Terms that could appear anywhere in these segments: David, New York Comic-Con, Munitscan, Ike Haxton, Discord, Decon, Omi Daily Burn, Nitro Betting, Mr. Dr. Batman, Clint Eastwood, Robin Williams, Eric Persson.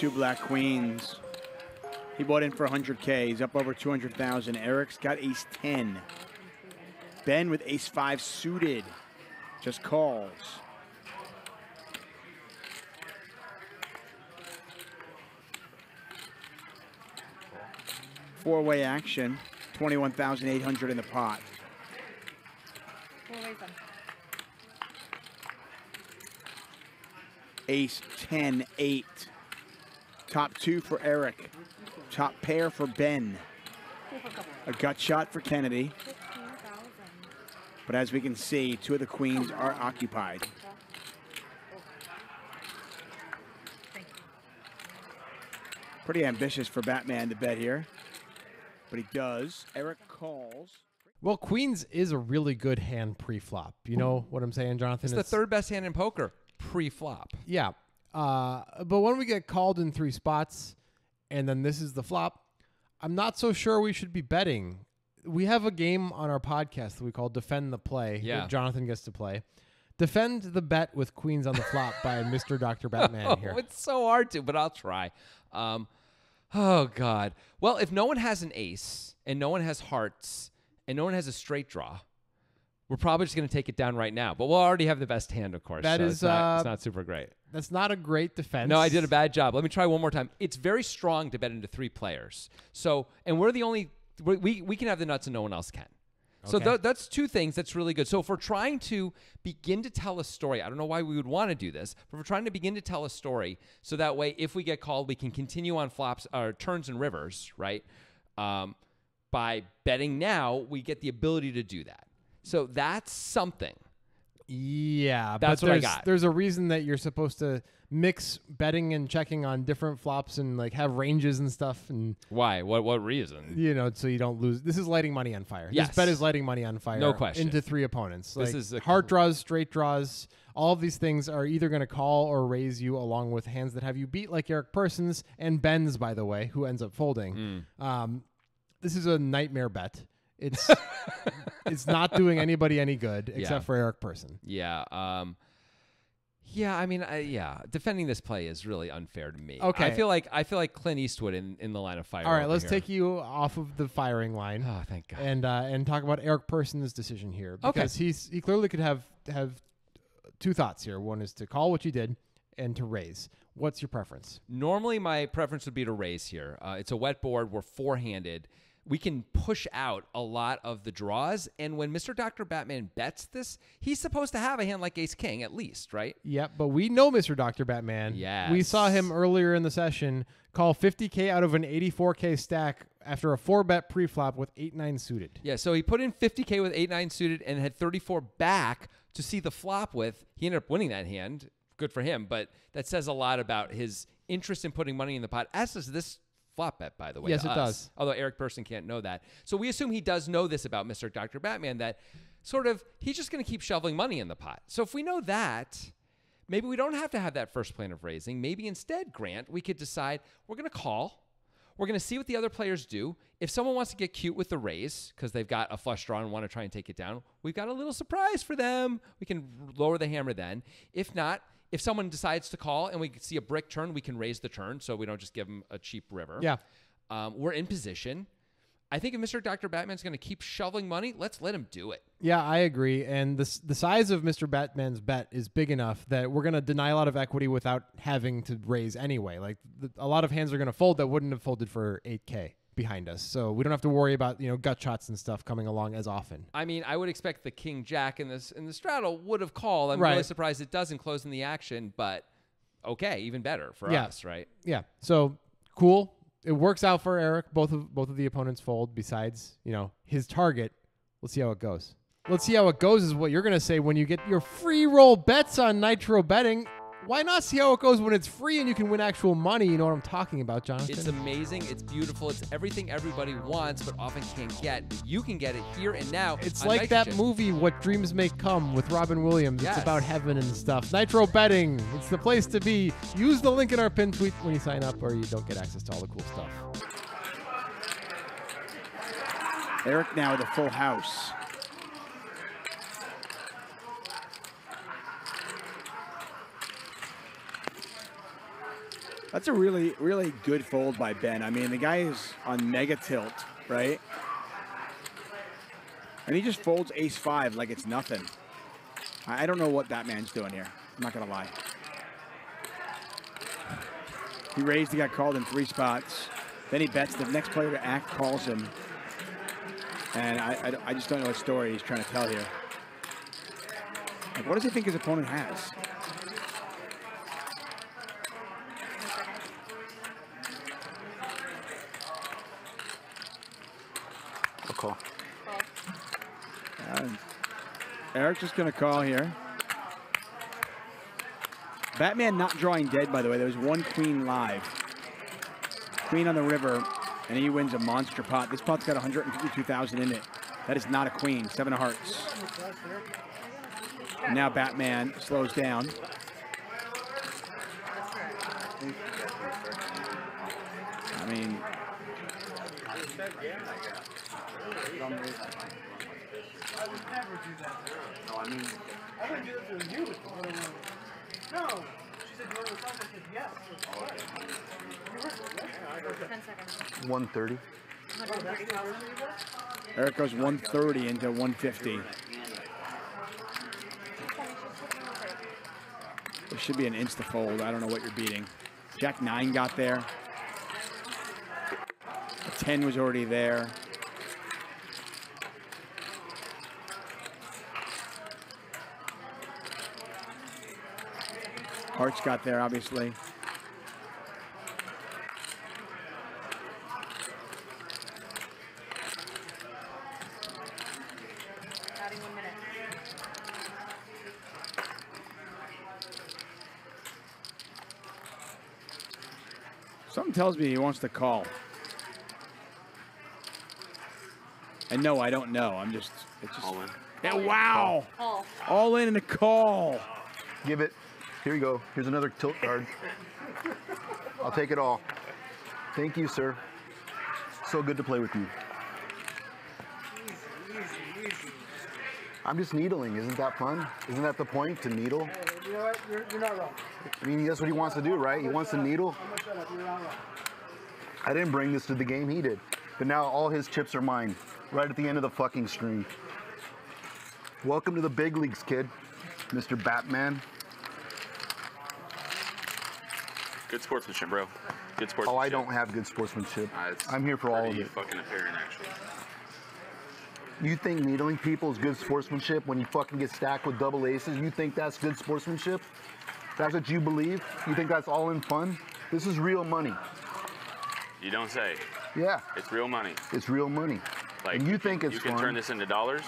two black queens. He bought in for 100K. He's up over 200,000. Eric's got ace 10. Ben with ace 5 suited. Just calls. Four-way action. 21,800 in the pot. Ace 10, 8. Top two for Eric. Top pair for Ben. A gut shot for Kennedy. But as we can see, two of the queens are occupied. Pretty ambitious for Batman to bet here. But he does. Eric calls. Well, queens is a really good hand pre-flop. You know what I'm saying, Jonathan? It's the third best hand in poker pre-flop. Yeah. But when we get called in three spots, and then this is the flop, I'm not so sure we should be betting. We have a game on our podcast that we call Defend the Play. Yeah. Jonathan gets to play. Defend the bet with queens on the flop by Mr. Dr. Batman here. Oh, it's so hard to, but I'll try. Oh, God. Well, if no one has an ace, and no one has hearts, and no one has a straight draw, we're probably just going to take it down right now. But we'll already have the best hand, of course. That so is it's not super great. That's not a great defense. No, I did a bad job. Let me try one more time. It's very strong to bet into three players. So, and we're the only, we can have the nuts and no one else can. Okay. So that's two things that's really good. So if we're trying to begin to tell a story, I don't know why we would want to do this, but we're trying to begin to tell a story so that way if we get called, we can continue on flops or turns and rivers, right? By betting now, we get the ability to do that. So that's something. Yeah, that's what I got. There's a reason that you're supposed to mix betting and checking on different flops and like have ranges and stuff. And why? What reason? You know, so you don't lose. This is lighting money on fire. Yes. This bet is lighting money on fire. No question. Into three opponents. Like, this is heart draws, straight draws. All of these things are either going to call or raise you, along with hands that have you beat, like Eric Persons and Ben's, by the way, who ends up folding. This is a nightmare bet. It's not doing anybody any good except for Eric Persson. Yeah. Yeah. I mean, defending this play is really unfair to me. Okay. I feel like Clint Eastwood in the line of fire. All right. Let's take you off of the firing line. Oh, thank God. And talk about Eric Person's decision here, because he clearly could have two thoughts here. One is to call, what you did, and to raise. What's your preference? Normally, my preference would be to raise here. It's a wet board. We're four-handed. We can push out a lot of the draws. And when Mr. Dr. Batman bets this, he's supposed to have a hand like ace king at least, right? Yeah, but we know Mr. Dr. Batman. Yeah. We saw him earlier in the session call 50K out of an 84K stack after a 4-bet preflop with 8-9 suited. Yeah, so he put in 50K with 8-9 suited and had 34 back to see the flop with. He ended up winning that hand. Good for him. But that says a lot about his interest in putting money in the pot, as does this flop bet, by the way. Yes, it does. Although Eric Persson can't know that. So we assume he does know this about Mr. Dr. Batman, that sort of he's just going to keep shoveling money in the pot. So if we know that, maybe we don't have to have that first plan of raising. Maybe instead, Grant, we could decide we're going to call. We're going to see what the other players do. If someone wants to get cute with the raise because they've got a flush draw and want to try and take it down, we've got a little surprise for them. We can lower the hammer then. If not, if someone decides to call and we see a brick turn, we can raise the turn so we don't just give them a cheap river. Yeah. We're in position. I think if Mr. Dr. Batman's going to keep shoveling money, let's let him do it. Yeah, I agree. And the size of Mr. Batman's bet is big enough that we're going to deny a lot of equity without having to raise anyway. Like a lot of hands are going to fold that wouldn't have folded for 8K behind us. So we don't have to worry about, you know, gut shots and stuff coming along as often. I mean, I would expect the king jack in the straddle would have called. I'm really surprised it doesn't close in the action, but okay, even better for us, right? Yeah. So cool. It works out for Eric. Both of the opponents fold besides, you know, his target. Let's see how it goes. Let's see how it goes is what you're going to say when you get your free roll bets on Nitro Betting. Why not see how it goes when it's free and you can win actual money? You know what I'm talking about, Jonathan. It's amazing. It's beautiful. It's everything everybody wants but often can't get. You can get it here and now. It's like that movie, What Dreams May Come, with Robin Williams. Yes. It's about heaven and stuff. Nitro Betting. It's the place to be. Use the link in our pinned tweet when you sign up or you don't get access to all the cool stuff. Eric now with a full house. That's a really, really good fold by Ben. I mean, the guy is on mega tilt, right? And he just folds ace five like it's nothing. I don't know what that man's doing here. I'm not going to lie. He raised, he got called in three spots. Then he bets, the next player to act calls him. And I just don't know what story he's trying to tell here. Like, what does he think his opponent has? I'll call. Eric's just going to call here. Batman not drawing dead, by the way. There was one queen live. Queen on the river, and he wins a monster pot. This pot's got 152,000 in it. That is not a queen. Seven of hearts. And now Batman slows down. I mean, I would never do that. No, I mean, I would do that to you. No. She said, you want to talk? I said, yes. Oh, okay. You heard it, right? Yeah, 10 seconds. 130. Eric goes 130 into 150. There should be an insta fold. I don't know what you're beating. Jack 9 got there. A 10 was already there. Hearts got there, obviously. Not in 1 minute. Something tells me he wants to call. And no, I don't know. I'm just, it's just. All in. Yeah, wow. Call. All in and a call. Give it. Here you go. Here's another tilt card. I'll take it all. Thank you, sir. So good to play with you. Easy. I'm just needling. Isn't that fun? Isn't that the point, to needle? Hey, you know what? You're not wrong. I mean, that's what he wants to do, right? He wants to needle. You're not wrong. I didn't bring this to the game. He did. But now all his chips are mine. Right at the end of the fucking string. Welcome to the big leagues, kid. Mr. Batman. Good sportsmanship, bro. Good sportsmanship. Oh, I don't have good sportsmanship. I'm here for all of it. Fucking apparent, actually. You think needling people is good sportsmanship when you fucking get stacked with double aces? You think that's good sportsmanship? That's what you believe? You think that's all in fun? This is real money. You don't say. Yeah. It's real money. It's real money. Like, and you think it's fun. You can turn this into dollars.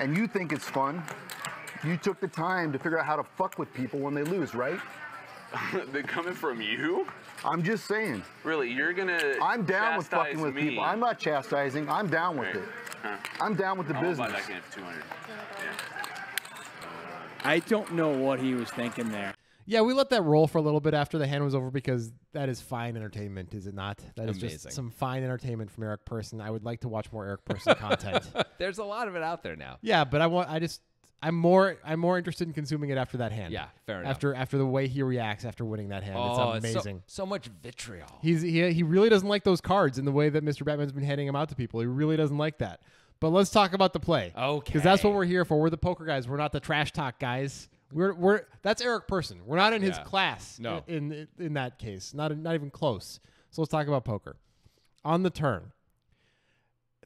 And you think it's fun. You took the time to figure out how to fuck with people when they lose, right? They're coming from you? I'm just saying. Really, you're gonna. I'm down with fucking with people. I'm not chastising. I'm down with it. Huh. I'm down with the business. Buy that game for 200. Yeah. I don't know what he was thinking there. Yeah, we let that roll for a little bit after the hand was over because that is fine entertainment, is it not? That is amazing. Just some fine entertainment from Eric Persson. I would like to watch more Eric Persson content. There's a lot of it out there now. Yeah, but I'm more interested in consuming it after that hand. Yeah, fair enough. After the way he reacts after winning that hand, oh, it's amazing. It's so much vitriol. He really doesn't like those cards in the way that Mr. Batman's been handing them out to people. He really doesn't like that. But let's talk about the play. Okay. Because that's what we're here for. We're the poker guys. We're not the trash talk guys. We're that's Eric Persson. We're not in his class. No. In that case, not even close. So let's talk about poker. On the turn,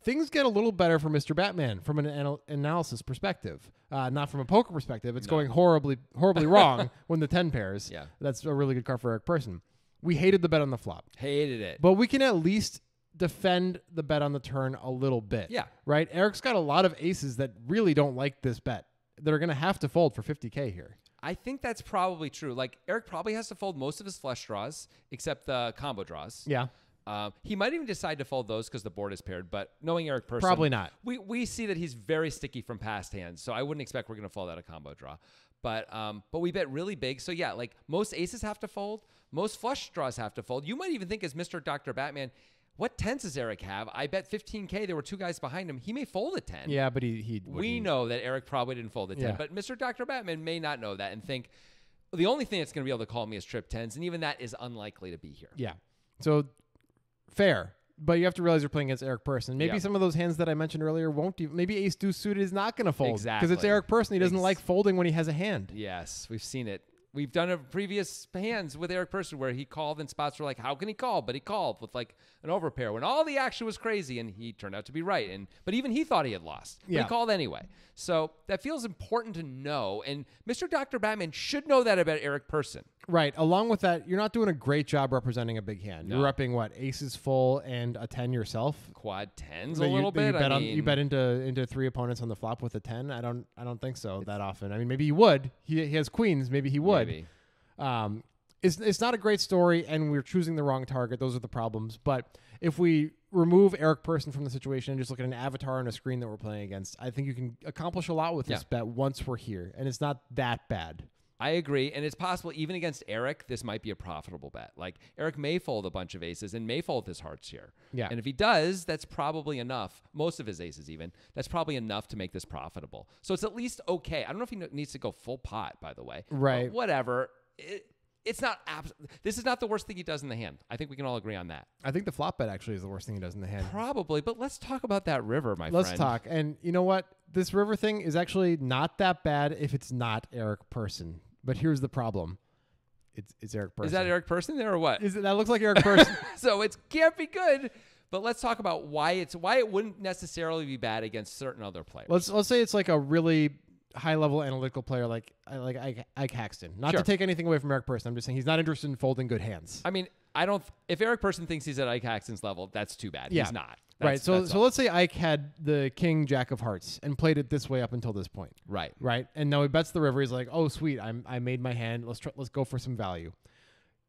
things get a little better for Mr. Batman from an analysis perspective, not from a poker perspective. It's going horribly wrong when the 10 pairs. Yeah. That's a really good card for Eric Persson. We hated the bet on the flop. Hated it. But we can at least defend the bet on the turn a little bit. Yeah. Right? Eric's got a lot of aces that really don't like this bet. They're going to have to fold for 50K here. I think that's probably true. Like, Eric probably has to fold most of his flush draws, except the combo draws. Yeah. He might even decide to fold those because the board is paired, but knowing Eric Persson... Probably not. We see that he's very sticky from past hands, so I wouldn't expect we're going to fold out a combo draw. But we bet really big. So, yeah, like, most aces have to fold. Most flush draws have to fold. You might even think, as Mr. Dr. Batman, what tens does Eric have? I bet 15K. There were two guys behind him. He may fold a 10. Yeah, but he wouldn't. We know that Eric probably didn't fold a 10, but Mr. Dr. Batman may not know that and think... the only thing that's going to be able to call me is trip tens, and even that is unlikely to be here. Yeah. So fair. But you have to realize you're playing against Eric Persson. Maybe some of those hands that I mentioned earlier won't even. Maybe ace deuce suited is not going to fold. Exactly. Because it's Eric Persson. He doesn't like folding when he has a hand. Yes, we've seen it. We've done previous hands with Eric Persson where he called and spots were like, how can he call? But he called with like an overpair when all the action was crazy, and he turned out to be right. But even he thought he had lost. But he called anyway. So that feels important to know. And Mr. Dr. Batman should know that about Eric Persson. Right. Along with that, you're not doing a great job representing a big hand. No. You're repping what? Aces full and a 10 yourself? Quad 10s a little bit. You bet into three opponents on the flop with a 10? I don't think so that often. I mean, maybe he would. He has queens. Maybe he would. Maybe. It's not a great story, and we're choosing the wrong target. Those are the problems. But if we remove Eric Persson from the situation and just look at an avatar on a screen that we're playing against, I think you can accomplish a lot with this bet once we're here. And it's not that bad. I agree, and it's possible even against Eric, this might be a profitable bet. Like, Eric may fold a bunch of aces and may fold his hearts here. Yeah. And if he does, that's probably enough, most of his aces even, that's probably enough to make this profitable. So it's at least okay. I don't know if he needs to go full pot, by the way. Right. Whatever. It's not this is not the worst thing he does in the hand. I think we can all agree on that. I think the flop bet actually is the worst thing he does in the hand. Probably, but let's talk about that river, my friend. Let's talk. And you know what? This river thing is actually not that bad if it's not Eric Persson. But here's the problem. It's Eric Persson. Is that Eric Persson there or what? That looks like Eric Persson. So it can't be good. But let's talk about why it wouldn't necessarily be bad against certain other players. Let's say it's like a really high-level analytical player like Ike Haxton. Not to take anything away from Eric Persson. I'm just saying he's not interested in folding good hands. I mean, if Eric Persson thinks he's at Ike Haxton's level, that's too bad. Yeah. He's not. Right. So let's say Ike had the king jack of hearts and played it this way up until this point. Right. Right. And now he bets the river. He's like, oh sweet, I made my hand. Let's go for some value.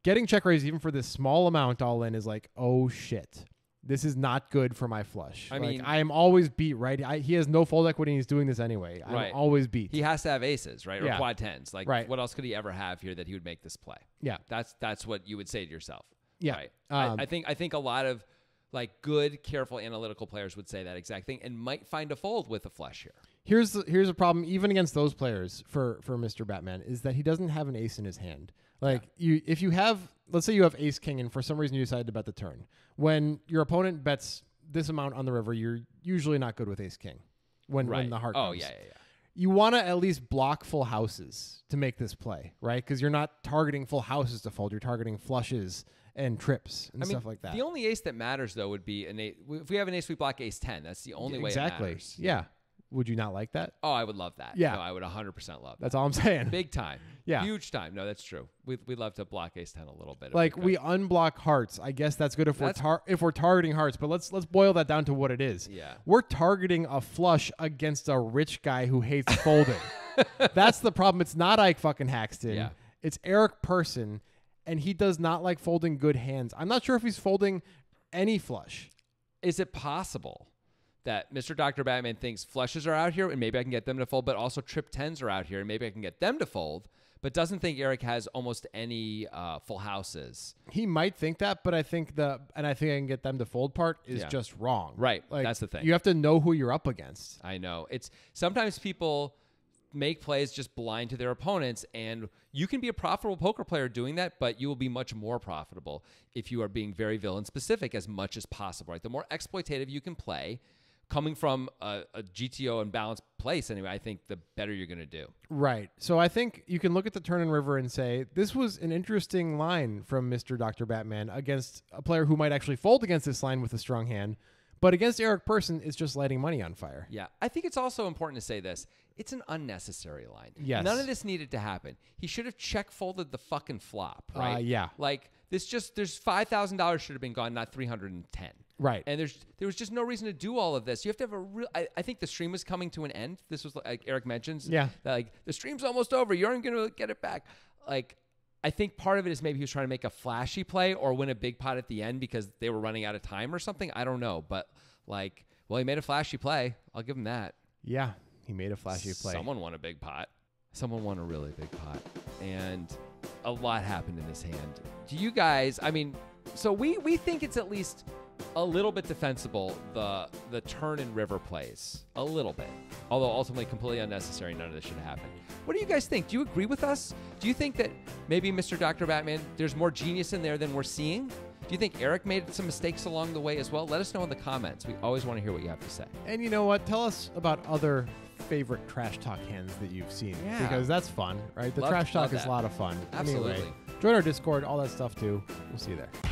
Getting check raised even for this small amount all in is like, oh shit, this is not good for my flush. I mean, I am always beat, right? He has no fold equity, and he's doing this anyway. I'm always beat. He has to have aces, right? Or quad tens. Like, what else could he ever have here that he would make this play? Yeah. That's what you would say to yourself. Yeah. Right. I think a lot of like good, careful analytical players would say that exact thing and might find a fold with a flush here. Here's a problem even against those players for Mr. Batman is that he doesn't have an ace in his hand. Like let's say you have ace king and for some reason you decide to bet the turn. When your opponent bets this amount on the river, you're usually not good with ace king when the heart comes. Oh yeah. You want to at least block full houses to make this play, right? Because you're not targeting full houses to fold. You're targeting flushes and trips and stuff like that. The only ace that matters, though, would be an ace. If we have an ace, we block ace 10. That's the only way it matters. Yeah. Would you not like that? Oh, I would love that. Yeah. No, I would 100% love that. That's all I'm saying. Big time. Yeah. Huge time. No, that's true. We'd love to block ace 10 a little bit. Like, we unblock hearts. I guess that's good if we're targeting hearts, but let's boil that down to what it is. Yeah. We're targeting a flush against a rich guy who hates folding. That's the problem. It's not Ike fucking Haxton. Yeah. It's Eric Persson, and he does not like folding good hands. I'm not sure if he's folding any flush. Is it possible that Mr. Dr. Batman thinks flushes are out here and maybe I can get them to fold, but also trip 10s are out here and maybe I can get them to fold, but doesn't think Eric has almost any full houses? He might think that, but I think I can get them to fold part is just wrong. Right. Like, that's the thing. You have to know who you're up against. I know. It's sometimes people make plays just blind to their opponents, and you can be a profitable poker player doing that, but you will be much more profitable if you are being very villain specific as much as possible. Right? The more exploitative you can play, coming from a GTO and balanced place anyway, I think the better you're going to do. Right. So I think you can look at the turn and river and say, this was an interesting line from Mr. Dr. Batman against a player who might actually fold against this line with a strong hand, but against Eric Persson, it's just lighting money on fire. Yeah. I think it's also important to say this. It's an unnecessary line. Yes. None of this needed to happen. He should have check folded the fucking flop, right? Yeah. Like, this just, there's $5,000 should have been gone, not 310. Right. And there was just no reason to do all of this. You have to have a real, I think the stream was coming to an end. This was like Eric mentions. Yeah. That like, the stream's almost over. You aren't going to get it back. Like, I think part of it is maybe he was trying to make a flashy play or win a big pot at the end because they were running out of time or something. I don't know. But like, well, he made a flashy play. I'll give him that. Yeah. He made a flashy play. Someone won a big pot. Someone won a really big pot. And a lot happened in this hand. Do you guys, I mean, so we think it's at least a little bit defensible, the turn and river plays. A little bit. although ultimately completely unnecessary. None of this should have happened. What do you guys think? Do you agree with us? Do you think that maybe Mr. Dr. Batman, there's more genius in there than we're seeing? Do you think Eric made some mistakes along the way as well? Let us know in the comments. We always want to hear what you have to say. And you know what? Tell us about other favorite trash talk hands that you've seen. Yeah. Because that's fun, right? The trash talk is a lot of fun. Absolutely. Anyway, join our Discord, all that stuff too. We'll see you there.